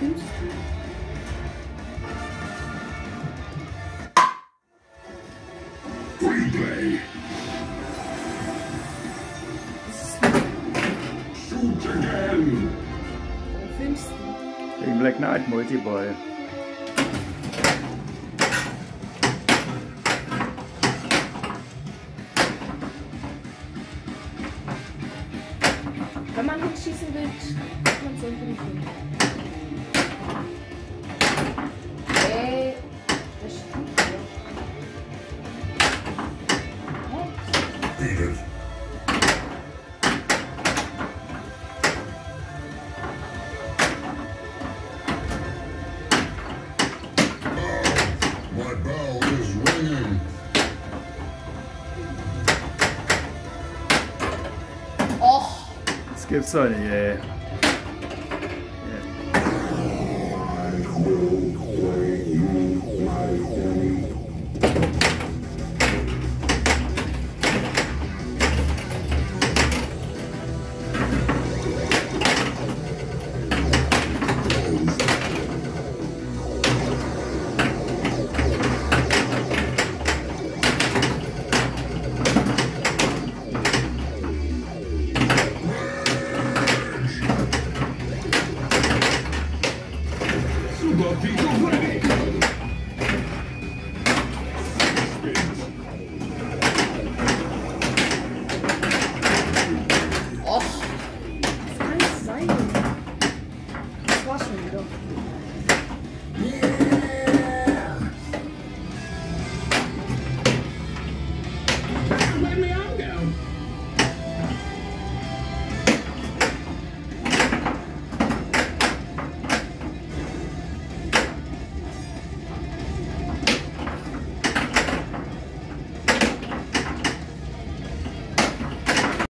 seconds. Replay. Shoot again. Gegen Black Knight Multiball. Wenn man hochschießen will, kann man so einen Punkt. Ey, das stimmt. Hä? Gibt's doch nicht, ey. People ready!